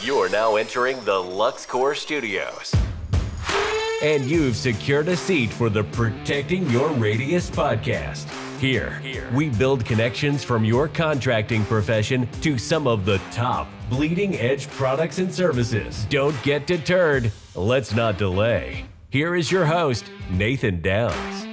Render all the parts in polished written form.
You are now entering the LuxCore Studios. And you've secured a seat for the Protecting Your Radius podcast. Here, we build connections from your contracting profession to some of the top bleeding edge products and services. Don't get deterred. Let's not delay. Here is your host, Nathan Downs.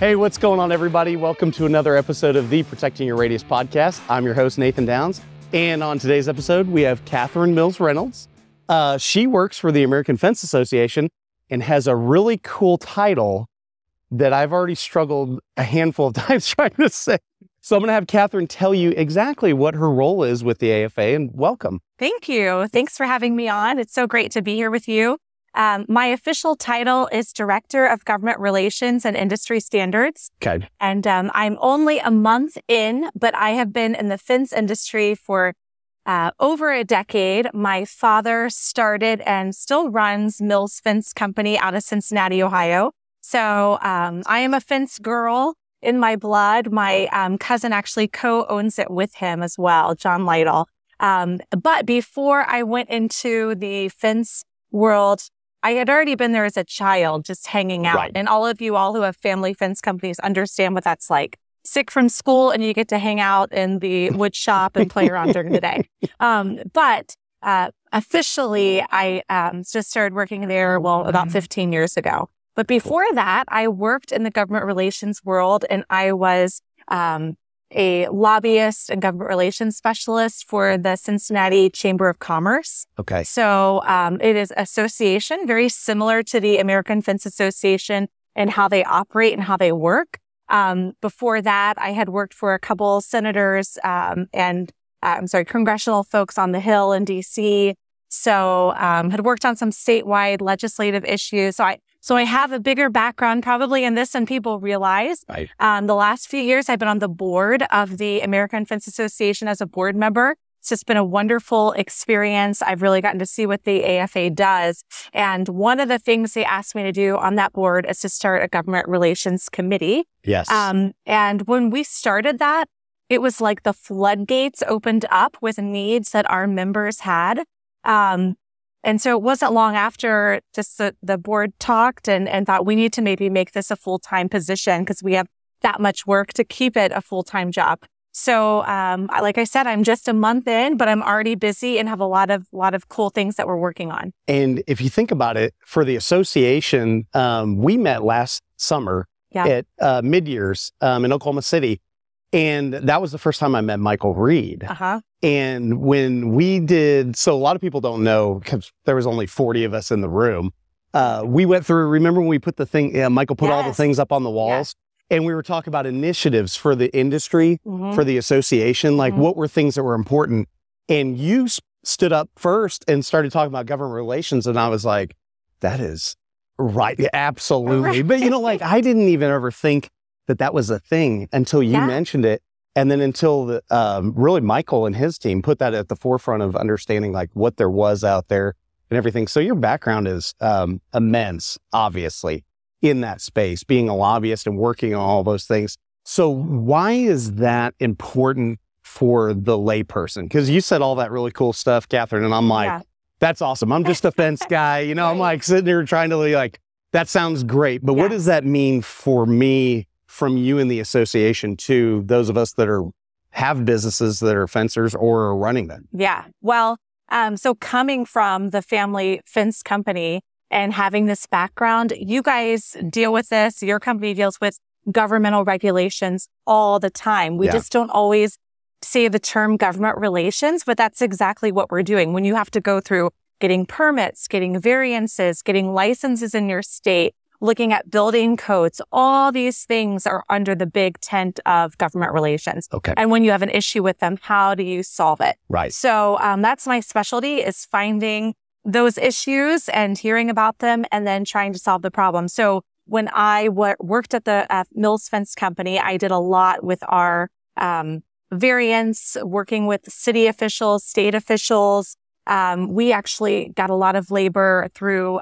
Hey, what's going on, everybody? Welcome to another episode of the Protecting Your Radius podcast. I'm your host, Nathan Downs. And on today's episode, we have Catherine Mills Reynolds. She works for the American Fence Association and has a really cool title that I've already struggled a handful of times trying to say. So I'm going to have Catherine tell you exactly what her role is with the AFA, and welcome. Thank you. Thanks for having me on. It's so great to be here with you. My official title is Director of Government Relations and Industry Standards. Okay. And I'm only a month in, but I have been in the fence industry for over a decade. My father started and still runs Mills Fence Company out of Cincinnati, Ohio. So I am a fence girl in my blood. My cousin actually co-owns it with him as well, John Lytle. But before I went into the fence world, I had already been there as a child, just hanging out. Right. And all who have family fence companies understand what that's like. Sick from school and you get to hang out in the wood shop and play around during the day. But officially, I just started working there, about 15 years ago. But before that, I worked in the government relations world, and I was a lobbyist and government relations specialist for the Cincinnati Chamber of Commerce. Okay. So it is an association very similar to the American Fence Association and how they operate and how they work. Before that, I had worked for a couple senators and congressional folks on the Hill in D.C. So had worked on some statewide legislative issues. So I have a bigger background probably in this than people realize. Right. The last few years, I've been on the board of the American Fence Association as a board member. It's just been a wonderful experience. I've really gotten to see what the AFA does. And one of the things they asked me to do on that board is to start a government relations committee. Yes. And when we started that, it was like the floodgates opened up with needs that our members had. And so it wasn't long after just the board talked and thought we need to maybe make this a full-time position because we have that much work to keep it a full-time job. So like I said, I'm just a month in, but I'm already busy and have a lot of cool things that we're working on. And if you think about it, for the association, we met last summer at mid-years in Oklahoma City. And that was the first time I met Michael Reed. Uh-huh. And when we did, so a lot of people don't know because there was only 40 of us in the room. We went through, remember when we put the thing, Michael put all the things up on the walls and we were talking about initiatives for the industry, for the association, like what were things that were important. And you stood up first and started talking about government relations. And I was like, that is right. Absolutely. Right. But you know, like I didn't even ever think that was a thing until you mentioned it. And then until the, really Michael and his team put that at the forefront of understanding like what there was out there and everything. So your background is immense, obviously, in that space, being a lobbyist and working on all those things. So why is that important for the layperson? Because you said all that really cool stuff, Catherine, and I'm like, that's awesome. I'm just a fence guy. You know, I'm like sitting here trying to be like, that sounds great. But what does that mean for me? From you and the association to those of us that have businesses that are fencers or are running them? Yeah. Well, so coming from the family fence company and having this background, you guys deal with this. Your company deals with governmental regulations all the time. We just don't always say the term government relations, but that's exactly what we're doing. When you have to go through getting permits, getting variances, getting licenses in your state, looking at building codes, all these things are under the big tent of government relations. Okay. And when you have an issue with them, how do you solve it? Right. So that's my specialty, is finding those issues and hearing about them and then trying to solve the problem. So when I worked at the Mills Fence Company, I did a lot with our variants, working with city officials, state officials. We actually got a lot of labor through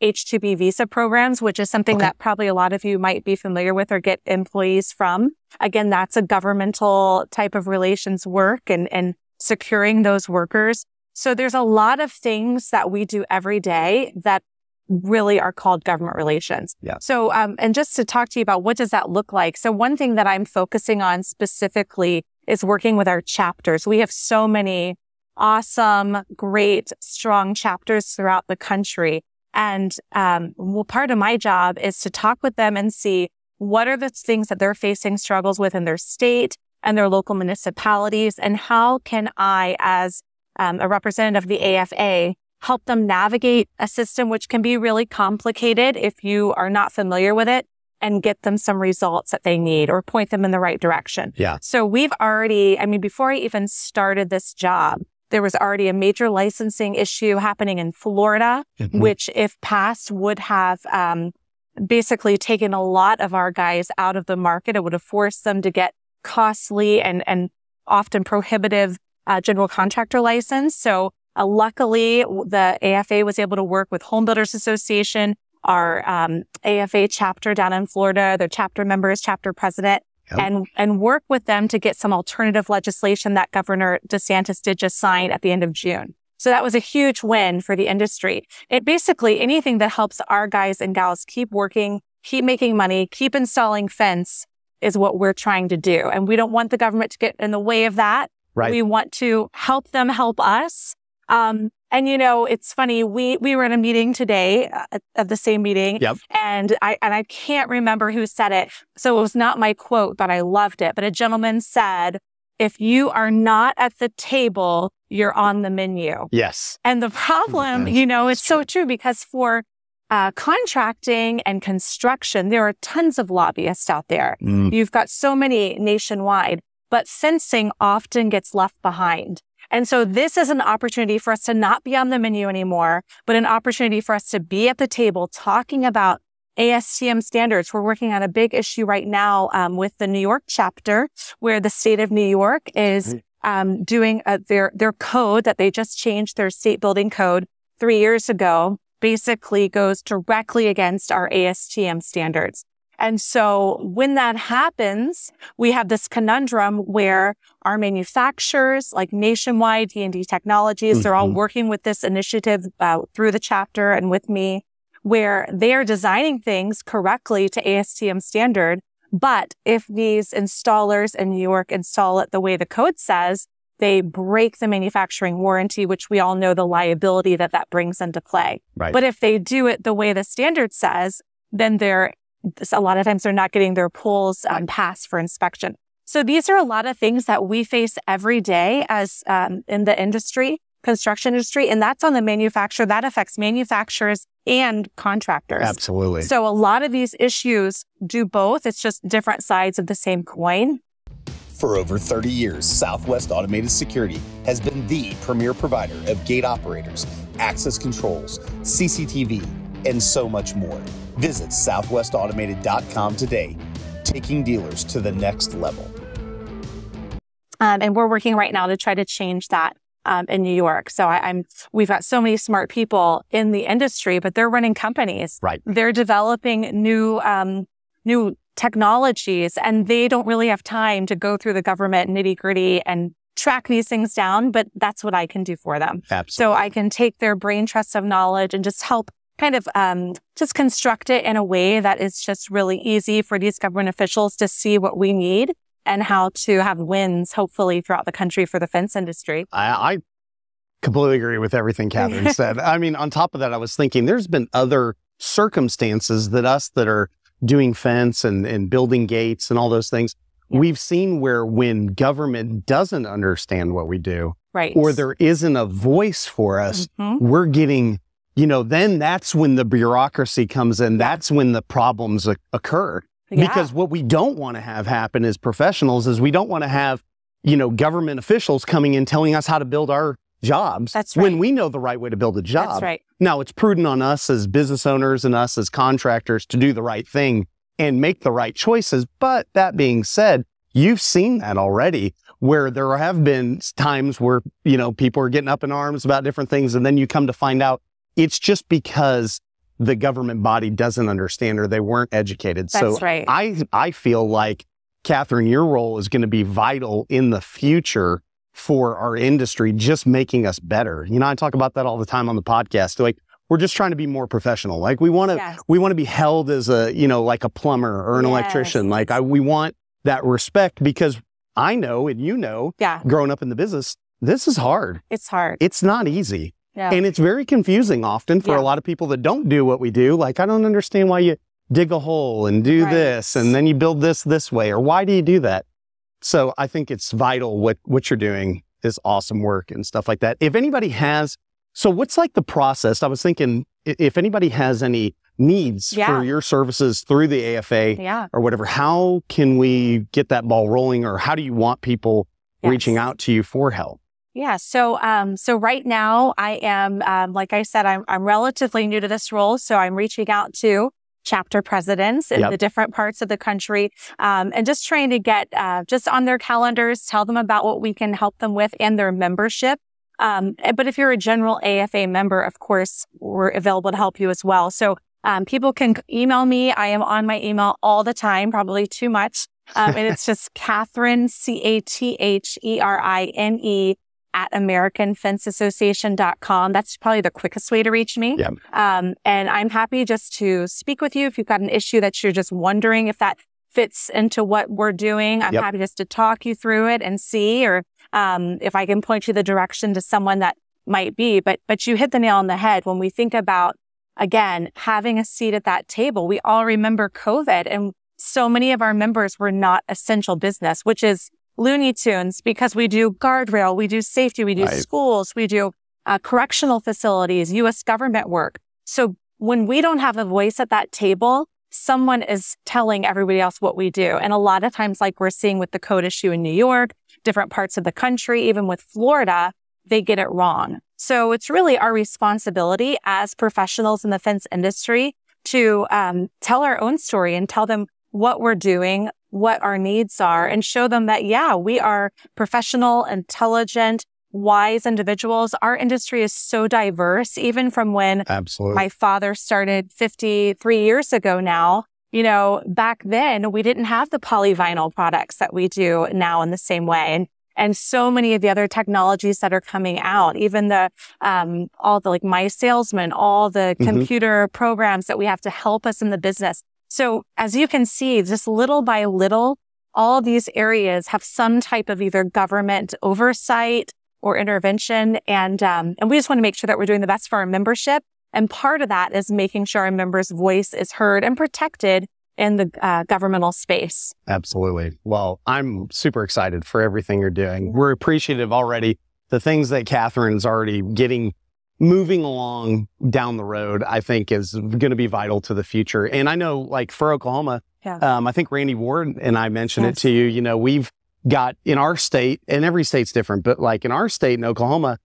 H-2B visa programs, which is something that probably a lot of you might be familiar with or get employees from. Again, that's a governmental type of relations work and securing those workers. So there's a lot of things that we do every day that really are called government relations. Yeah. So, and just to talk to you about what does that look like? So one thing that I'm focusing on specifically is working with our chapters. We have so many awesome, great, strong chapters throughout the country. And well, part of my job is to talk with them and see what are the things that they're facing struggles with in their state and their local municipalities, and how can I, as a representative of the AFA, help them navigate a system which can be really complicated if you are not familiar with it, and get them some results that they need or point them in the right direction. Yeah. So we've already, I mean, before I even started this job, there was already a major licensing issue happening in Florida, which if passed would have basically taken a lot of our guys out of the market. It would have forced them to get costly and often prohibitive general contractor license. So luckily, the AFA was able to work with Home Builders Association, our AFA chapter down in Florida, their chapter members, chapter president, and work with them to get some alternative legislation that Governor DeSantis did just sign at the end of June. So that was a huge win for the industry. It basically, anything that helps our guys and gals keep working, keep making money, keep installing fence is what we're trying to do. And we don't want the government to get in the way of that. Right. We want to help them help us. And you know, it's funny, we were in a meeting today at the same meeting, and I can't remember who said it. So it was not my quote, but I loved it. But a gentleman said, if you are not at the table, you're on the menu. Yes. And the problem, you know, it's so true, because for contracting and construction, there are tons of lobbyists out there. You've got so many nationwide, but fencing often gets left behind. And so this is an opportunity for us to not be on the menu anymore, but an opportunity for us to be at the table talking about ASTM standards. We're working on a big issue right now with the New York chapter, where the state of New York is doing their code that they just changed, their state building code 3 years ago, basically goes directly against our ASTM standards. And so when that happens, we have this conundrum where our manufacturers like Nationwide, D&D Technologies, they're all working with this initiative through the chapter and with me, where they are designing things correctly to ASTM standard. But if these installers in New York install it the way the code says, they break the manufacturing warranty, which we all know the liability that that brings into play. Right. But if they do it the way the standard says, then a lot of times they're not getting their pulls passed for inspection. So these are a lot of things that we face every day as in the industry, construction industry, and that's on the manufacturer. That affects manufacturers and contractors. Absolutely. So a lot of these issues do both. It's just different sides of the same coin. For over 30 years, Southwest Automated Security has been the premier provider of gate operators, access controls, CCTV, and so much more. Visit southwestautomated.com today, taking dealers to the next level. And we're working right now to try to change that in New York. So we've got so many smart people in the industry, but they're running companies. Right. They're developing new technologies, and they don't really have time to go through the government nitty gritty and track these things down. But that's what I can do for them. Absolutely. So I can take their brain trust of knowledge and just help kind of just construct it in a way that is just really easy for these government officials to see what we need and how to have wins, hopefully, throughout the country for the fence industry. I completely agree with everything Catherine said. I mean, on top of that, I was thinking there's been other circumstances that us that are doing fence and building gates and all those things, we've seen where when government doesn't understand what we do, or there isn't a voice for us, we're getting... You know, then that's when the bureaucracy comes in. That's when the problems occur. Yeah. Because what we don't want to have happen as professionals is we don't want to have, you know, government officials coming in telling us how to build our jobs when we know the right way to build a job. Now, it's prudent on us as business owners and us as contractors to do the right thing and make the right choices. But that being said, you've seen that already, where there have been times where, you know, people are getting up in arms about different things, and then you come to find out it's just because the government body doesn't understand or they weren't educated. I feel like, Catherine, your role is going to be vital in the future for our industry, just making us better. You know, I talk about that all the time on the podcast. Like, we're just trying to be more professional. Like, we want to be held as a, you know, like a plumber or an electrician. Like, we want that respect, because I know, and you know, growing up in the business, this is hard. It's hard. It's not easy. Yeah. And it's very confusing often for a lot of people that don't do what we do. Like, I don't understand why you dig a hole and do this, and then you build this way, or why do you do that? So I think it's vital what you're doing is awesome work and stuff like that. If anybody has, so what's like the process? I was thinking, if anybody has any needs for your services through the AFA or whatever, how can we get that ball rolling, or how do you want people reaching out to you for help? Yeah. So right now I am, like I said, I'm relatively new to this role. So I'm reaching out to chapter presidents in the different parts of the country, and just trying to get, just on their calendars, tell them about what we can help them with and their membership. But if you're a general AFA member, of course, we're available to help you as well. So, people can email me. I am on my email all the time, probably too much. And it's just Catherine, Catherine at AmericanFenceAssociation.com. That's probably the quickest way to reach me. Yep. And I'm happy just to speak with you. If you've got an issue that you're just wondering if that fits into what we're doing, I'm happy just to talk you through it and see, or if I can point you the direction to someone that might be. But you hit the nail on the head when we think about, again, having a seat at that table. We all remember COVID, and so many of our members were not essential business, which is Looney Tunes, because we do guardrail, we do safety, we do schools, we do correctional facilities, U.S. government work. So when we don't have a voice at that table, someone is telling everybody else what we do. And a lot of times, like we're seeing with the code issue in New York, different parts of the country, even with Florida, they get it wrong. So it's really our responsibility as professionals in the fence industry to tell our own story and tell them what we're doing, what our needs are, and show them that, yeah, we are professional, intelligent, wise individuals. Our industry is so diverse, even from when my father started 53 years ago now. You know, back then, we didn't have the polyvinyl products that we do now in the same way. And so many of the other technologies that are coming out, even the, all the, like, My Salesman, all the computer programs that we have to help us in the business. So as you can see, just little by little, all of these areas have some type of either government oversight or intervention. And we just want to make sure that we're doing the best for our membership. And part of that is making sure our members' voice is heard and protected in the governmental space. Absolutely. Well, I'm super excited for everything you're doing. We're appreciative already. The things that Catherine's already getting moving along down the road, I think, is going to be vital to the future. And I know, like, for Oklahoma, I think Randy Ward and I mentioned it to you, you know, we've got in our state, and every state's different, but like in our state in Oklahoma,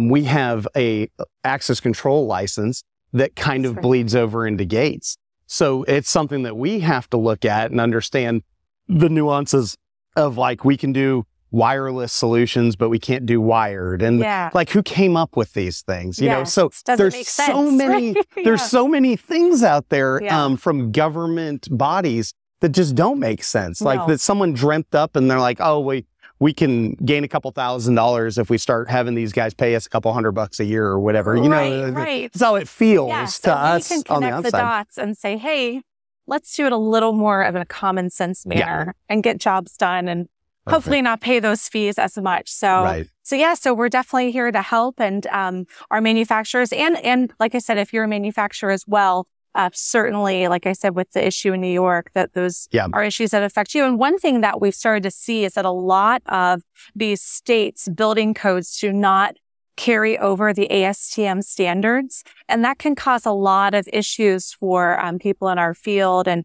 we have a access control license that kind of bleeds over into gates. So it's something that we have to look at and understand the nuances of, like, we can do wireless solutions, but we can't do wired. And like, who came up with these things? You know, so there's so many, there's so many things out there from government bodies that just don't make sense. Like that someone dreamt up and they're like, oh, we can gain a couple $1,000 if we start having these guys pay us a couple $100 a year or whatever. You know, that's how it feels to us on the outside. So we can connect the dots and say, hey, let's do it a little more of a common sense manner and get jobs done and hopefully not pay those fees as much. So, so we're definitely here to help, and our manufacturers, and like I said, if you're a manufacturer as well, certainly, like I said, with the issue in New York, that those are issues that affect you. And one thing that we've started to see is that a lot of these states' building codes do not carry over the ASTM standards, and that can cause a lot of issues for people in our field and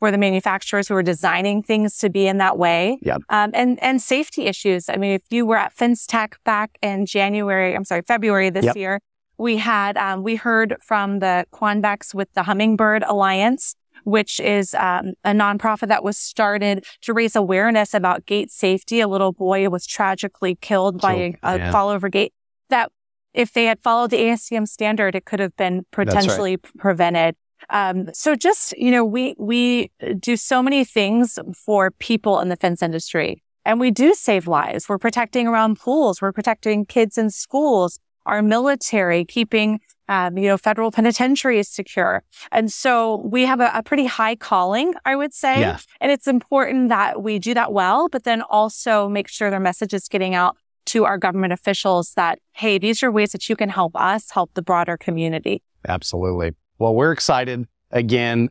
for the manufacturers who are designing things to be in that way. And safety issues. I mean, if you were at FenceTrack back in February this year, we heard from the Quanbacks with the Hummingbird Alliance, which is a nonprofit that was started to raise awareness about gate safety. A little boy was tragically killed by a fall over gate that, if they had followed the ASTM standard, it could have been potentially prevented. So just, you know, we do so many things for people in the fence industry. And we do save lives. We're protecting around pools. We're protecting kids in schools, our military, keeping, federal penitentiaries secure. And so we have a pretty high calling, I would say. Yeah. And it's important that we do that well, but then also make sure their message is getting out to our government officials that, hey, these are ways that you can help us help the broader community. Absolutely. Well, we're excited. Again,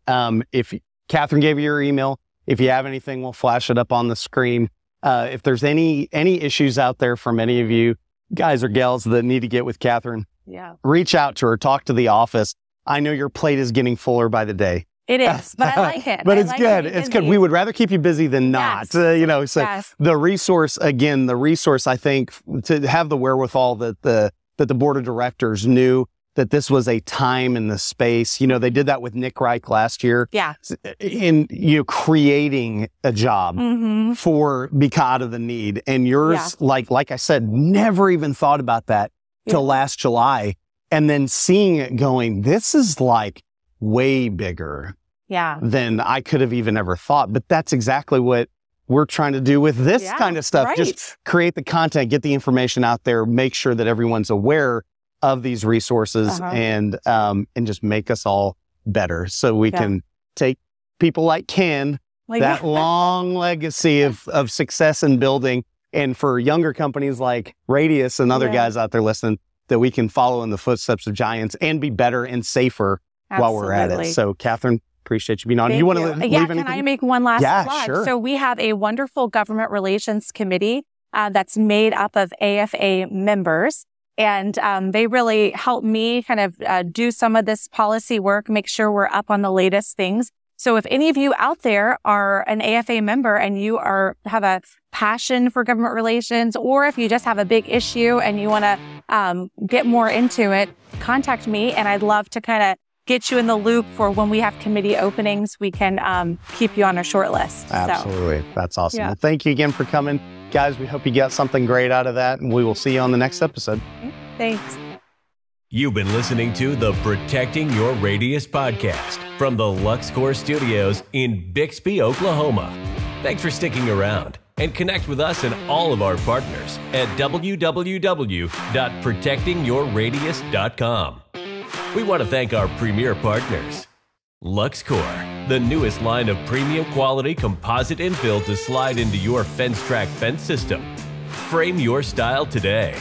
if Catherine gave you your email, if you have anything, we'll flash it up on the screen. If there's any issues out there from any of you guys or gals that need to get with Catherine, yeah, reach out to her, talk to the office. I know your plate is getting fuller by the day. It is, but I like it. But it's good. We would rather keep you busy than not. Yes. The resource, again, I think, to have the wherewithal that the board of directors knew that this was a time in the space. They did that with Nick Reich last year. Yeah. In creating a job for because of the need. And yours, like I said, never even thought about that till last July. And then seeing it going, this is like way bigger than I could have even ever thought. But that's exactly what we're trying to do with this kind of stuff. Right. Just create the content, get the information out there, make sure that everyone's aware of these resources and just make us all better, so we can take people like Ken, that long legacy of success in building, and for younger companies like Radius and other guys out there listening, that we can follow in the footsteps of giants and be better and safer while we're at it. So, Catherine, appreciate you being on. You want to leave anything? Can I make one last plug? Sure. So we have a wonderful government relations committee that's made up of AFA members. And they really help me kind of do some of this policy work, make sure we're up on the latest things. So if any of you out there are an AFA member and you have a passion for government relations, or if you just have a big issue and you want to get more into it, contact me. And I'd love to kind of get you in the loop for when we have committee openings. We can keep you on our short list. Absolutely. So, that's awesome. Yeah. Well, thank you again for coming. Guys, we hope you got something great out of that, and we will see you on the next episode. Thanks. You've been listening to the Protecting Your Radius podcast from the LuxCore Studios in Bixby, Oklahoma. Thanks for sticking around, and connect with us and all of our partners at www.protectingyourradius.com. We want to thank our premier partners. LuxCore, the newest line of premium quality composite infill to slide into your FenceTrack fence system. Frame your style today.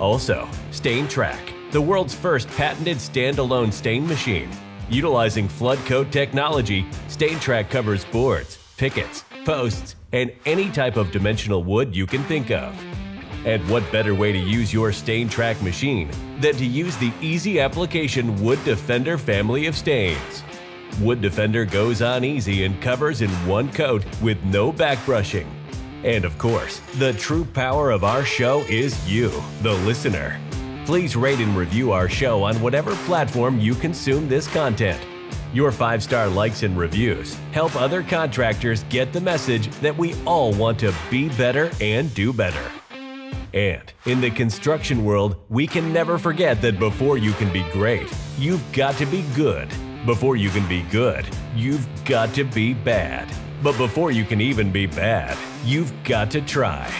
Also, StainTrack, the world's first patented standalone stain machine. Utilizing flood coat technology, StainTrack covers boards, pickets, posts, and any type of dimensional wood you can think of. And what better way to use your StainTrack machine than to use the easy application Wood Defender family of stains. Wood Defender goes on easy and covers in one coat with no back brushing. And of course, the true power of our show is you, the listener. Please rate and review our show on whatever platform you consume this content. Your 5-star likes and reviews help other contractors get the message that we all want to be better and do better. And in the construction world, we can never forget that before you can be great, you've got to be good. Before you can be good, you've got to be bad. But before you can even be bad, you've got to try.